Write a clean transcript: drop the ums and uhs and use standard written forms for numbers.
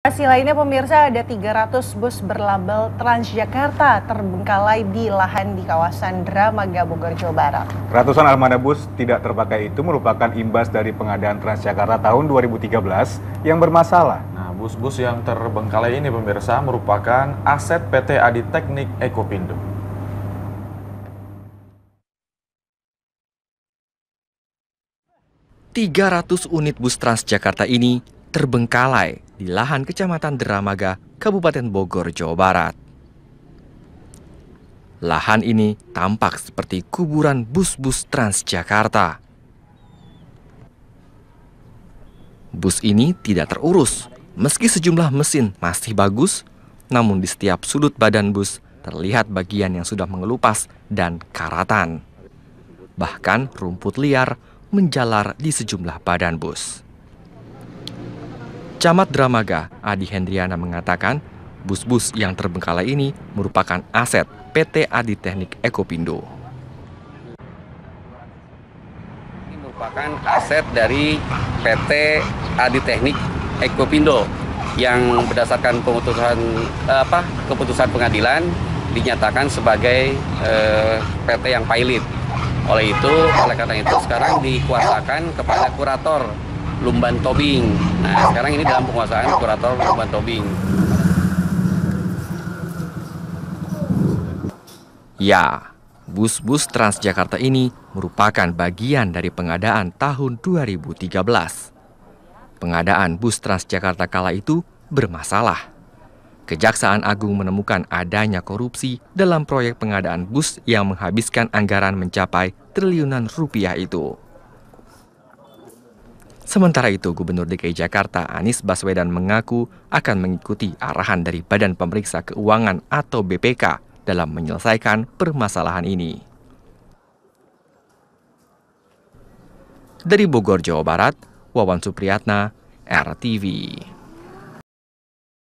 Hasil lainnya pemirsa, ada 300 bus berlabel Transjakarta terbengkalai di lahan di kawasan Dramaga, Bogor, Jawa Barat. Ratusan armada bus tidak terpakai itu merupakan imbas dari pengadaan Transjakarta tahun 2013 yang bermasalah. Nah, bus-bus yang terbengkalai ini pemirsa merupakan aset PT Adi Teknik Ecopindo. ...300 unit bus Transjakarta ini terbengkalai di lahan Kecamatan Dramaga, Kabupaten Bogor, Jawa Barat. Lahan ini tampak seperti kuburan bus-bus Transjakarta. Bus ini tidak terurus, meski sejumlah mesin masih bagus, namun di setiap sudut badan bus terlihat bagian yang sudah mengelupas dan karatan. Bahkan rumput liar menjalar di sejumlah badan bus. Camat Dramaga, Adi Hendriana mengatakan, bus-bus yang terbengkalai ini merupakan aset PT Adi Teknik Ecopindo. Ini merupakan aset dari PT Adi Teknik Ecopindo yang berdasarkan keputusan pengadilan dinyatakan sebagai PT yang pailit. Oleh karena itu sekarang dikuasakan kepada kurator Lumban Tobing. Nah, sekarang ini dalam penguasaan kurator Lumban Tobing. Ya, bus-bus Transjakarta ini merupakan bagian dari pengadaan tahun 2013. Pengadaan bus Transjakarta kala itu bermasalah. Kejaksaan Agung menemukan adanya korupsi dalam proyek pengadaan bus yang menghabiskan anggaran mencapai triliunan rupiah itu. Sementara itu, Gubernur DKI Jakarta Anies Baswedan mengaku akan mengikuti arahan dari Badan Pemeriksa Keuangan atau BPK dalam menyelesaikan permasalahan ini. Dari Bogor, Jawa Barat, Wawan Supriyatna, RTV.